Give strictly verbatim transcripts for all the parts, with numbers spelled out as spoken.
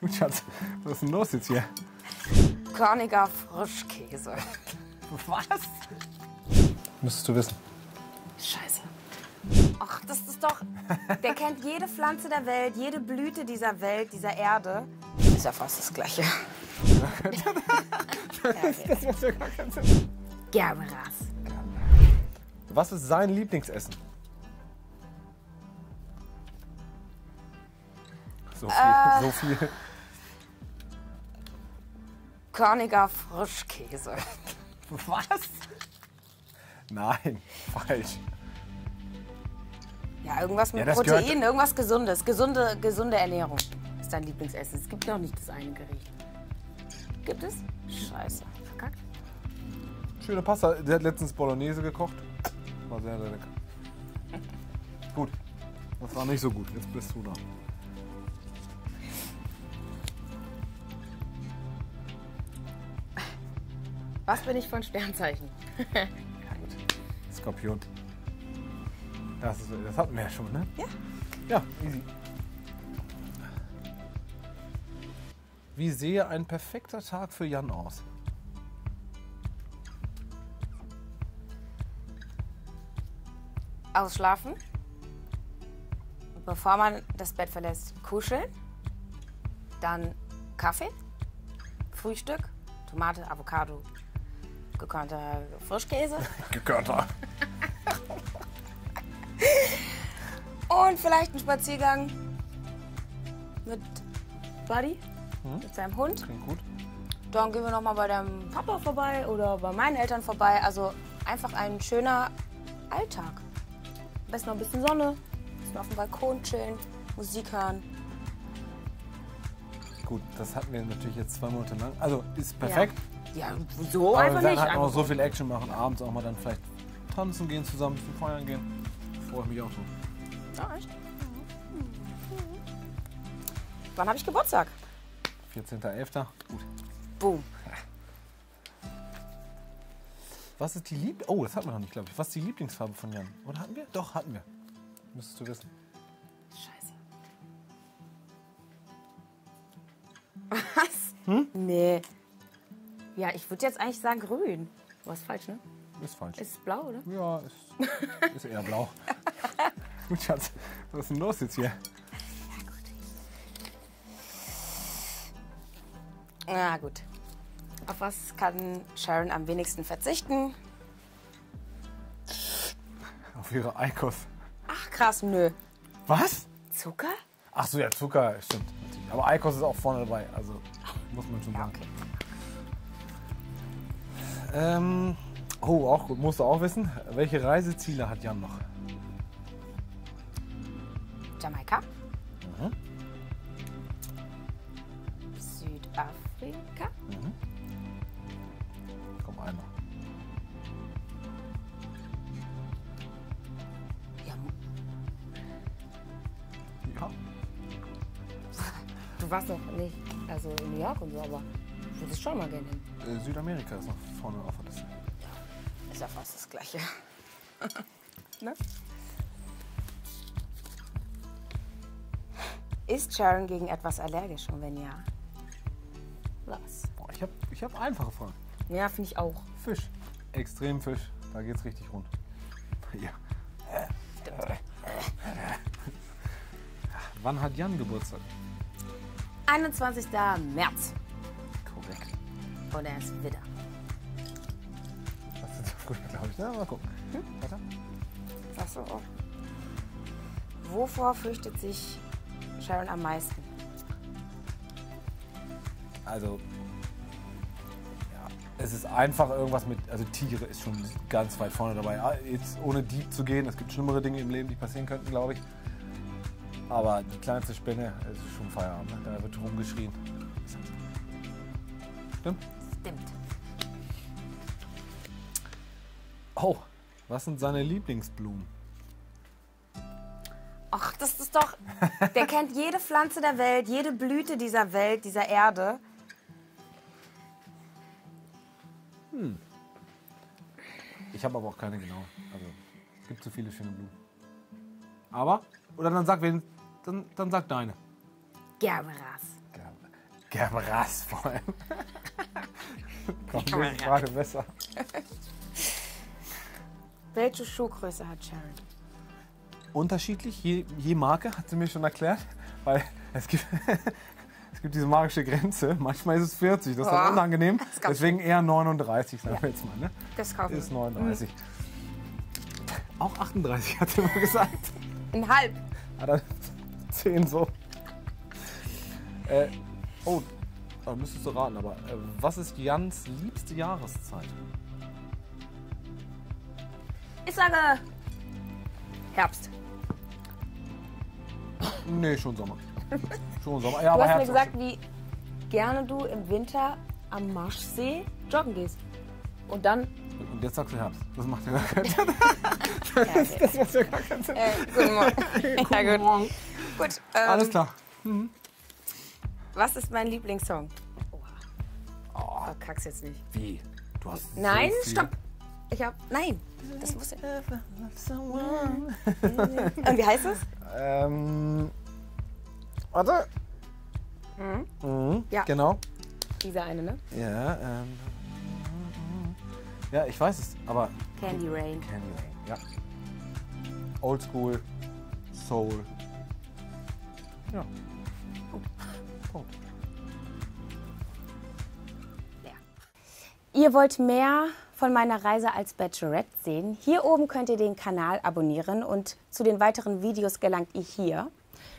Gut, Schatz, was ist denn los jetzt hier? Körniger Frischkäse. Was? Müsstest du wissen. Scheiße. Ach, das ist doch... Der kennt jede Pflanze der Welt, jede Blüte dieser Welt, dieser Erde. Ist ja fast das Gleiche. Das macht ja gar keinen Sinn. Gerberas. Was ist sein Lieblingsessen? So viel, äh, so viel. Körniger Frischkäse. Was? Nein, falsch. Ja, irgendwas mit ja, Protein, gehört... irgendwas Gesundes. Gesunde, gesunde Ernährung ist dein Lieblingsessen. Es gibt noch nicht das eine Gericht. Gibt es? Scheiße. Verkackt. Schöne Pasta. Der hat letztens Bolognese gekocht. War sehr, sehr lecker. Gut. Das war nicht so gut. Jetzt bist du da. Was bin ich von Sternzeichen? Ja, gut. Skorpion. Das, ist, das hatten wir ja schon, ne? Ja. Ja, easy. Wie sehe ein perfekter Tag für Jan aus? Ausschlafen. Bevor man das Bett verlässt, kuscheln. Dann Kaffee. Frühstück. Tomate, Avocado. Gekörnter Frischkäse. Gekörnter. Und vielleicht ein Spaziergang mit Buddy, hm? mit seinem Hund. Klingt gut. Dann gehen wir noch mal bei deinem Papa vorbei oder bei meinen Eltern vorbei. Also einfach ein schöner Alltag. Am besten noch ein bisschen Sonne, ein bisschen auf dem Balkon chillen, Musik hören. Gut, das hatten wir natürlich jetzt zwei Monate lang. Also ist perfekt. Ja. Ja, so aber einfach wir nicht. Halt noch so viel Action machen, abends auch mal dann vielleicht tanzen gehen, zusammen zum Feiern gehen. Freue ich mich auch schon. Ja, echt? Wann habe ich Geburtstag? vierzehnter elfter Gut. Boom. Was ist die Lieb... Oh, das hatten wir noch nicht, glaube ich. Was ist die Lieblingsfarbe von Jan? Oder hatten wir? Doch, hatten wir. Müsstest du wissen. Scheiße. Was? Hm? Nee. Ja, ich würde jetzt eigentlich sagen grün. War es falsch, ne? Ist falsch. Ist blau, oder? Ja, ist, ist eher blau. Gut, Schatz, was ist denn los jetzt hier? Ja, gut. Na gut. Auf was kann Sharon am wenigsten verzichten? Auf ihre Eikos. Ach, krass, nö. Was? Zucker? Ach so, ja, Zucker, stimmt. Aber Eikos ist auch vorne dabei, also muss man schon sagen. Ja, okay. Ähm, oh, auch gut, musst du auch wissen. Welche Reiseziele hat Jan noch? Jamaika. Mhm. Südafrika. Mhm. Komm, einer. Ja. Ja. Du warst noch nicht, also in New York und so, aber... Das ist schon mal gerne. Äh, Südamerika ist noch vorne auf der Liste. Ja, ist ja fast das Gleiche. Ne? Ist Sharon gegen etwas allergisch und wenn ja, was? Boah, ich habe ich hab einfache Fragen. Ja, finde ich auch. Fisch. Extrem Fisch. Da geht's richtig rund. Ja. Stimmt. Wann hat Jan Geburtstag? einundzwanzigster März. Und er ist wieder. Das ist gut, glaube ich. Ja, mal gucken. Hm? Weiter. Sagst du auch. Wovor fürchtet sich Sharon am meisten? Also, ja, es ist einfach irgendwas mit, also Tiere ist schon ganz weit vorne dabei. Jetzt ohne deep zu gehen, es gibt schlimmere Dinge im Leben, die passieren könnten, glaube ich. Aber die kleinste Spinne, es ist schon Feierabend, da wird rumgeschrien. Stimmt? Stimmt. Oh, was sind seine Lieblingsblumen? Ach, das ist doch... Der kennt jede Pflanze der Welt, jede Blüte dieser Welt, dieser Erde. Hm. Ich habe aber auch keine genau. Also, es gibt so viele schöne Blumen. Aber, oder dann sag wen, dann, dann sag deine. Gerberas. Gerberas. Gerberas vor allem. Kommt mir gerade besser. Welche Schuhgröße hat Sharon? Unterschiedlich, je, je Marke, hat sie mir schon erklärt. Weil es gibt, es gibt diese magische Grenze. Manchmal ist es vierzig, das ist dann unangenehm. Deswegen eher neununddreißig, sagen wir jetzt mal. Ne? Das kaufen wir. Ist neununddreißig. Mhm. Auch achtunddreißig, hat sie immer gesagt. Ein halb. Ah, dann zehn so. Äh, oh, da müsstest du raten, aber äh, was ist Jans liebste Jahreszeit? Ich sage Herbst. Nee, schon Sommer. Schon Sommer. Ja, du aber hast Herbst mir gesagt, wie gerne du im Winter am Marschsee joggen gehst. Und dann. Und jetzt sagst du Herbst. Das macht ja gar keinen Sinn. Das, das macht ja gar keinen Sinn. Äh, guten Morgen. Guten ja, gut. Morgen. Gut, ähm, alles klar. Mhm. Was ist mein Lieblingssong? Oh, oh kack's jetzt nicht. Wie? Du hast. Nein, so stopp. Ich hab. Nein, das muss ich. Und wie heißt es? Ähm. Warte. Mhm. Mhm, ja. Genau. Dieser eine, ne? Ja, ähm. Ja, ich weiß es, aber. Candy Rain. Candy Rain, ja. Oldschool, Soul. Ja. Punkt. Punkt. Ja. Ihr wollt mehr von meiner Reise als Bachelorette sehen? Hier oben könnt ihr den Kanal abonnieren und zu den weiteren Videos gelangt ihr hier.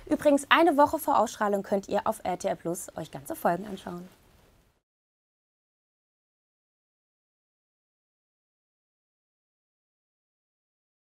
Übrigens, eine Woche vor Ausstrahlung könnt ihr auf R T L Plus euch ganze Folgen anschauen.